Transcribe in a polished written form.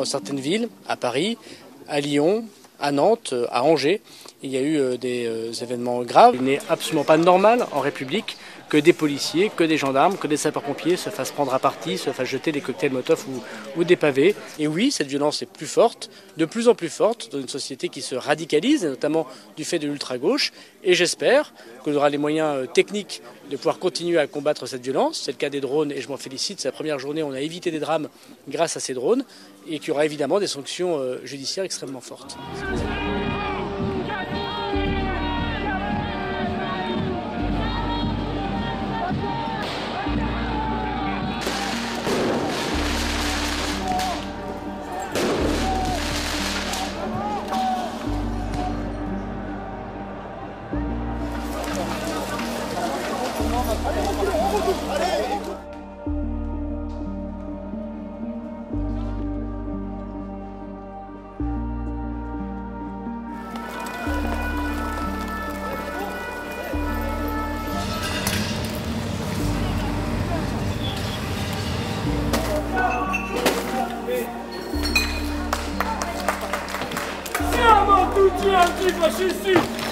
dans certaines villes, à Paris, à Lyon, à Nantes, à Angers, il y a eu des événements graves. Il n'est absolument pas normal en République que des policiers, que des gendarmes, que des sapeurs-pompiers se fassent prendre à partie, se fassent jeter des cocktails Molotov ou des pavés. Et oui, cette violence est plus forte, de plus en plus forte, dans une société qui se radicalise, notamment du fait de l'ultra-gauche. Et j'espère qu'on aura les moyens techniques de pouvoir continuer à combattre cette violence. C'est le cas des drones, et je m'en félicite. C'est la première journée où on a évité des drames grâce à ces drones, et qu'il y aura évidemment des sanctions judiciaires extrêmement fortes. Tiens, mon soutien antifasciste!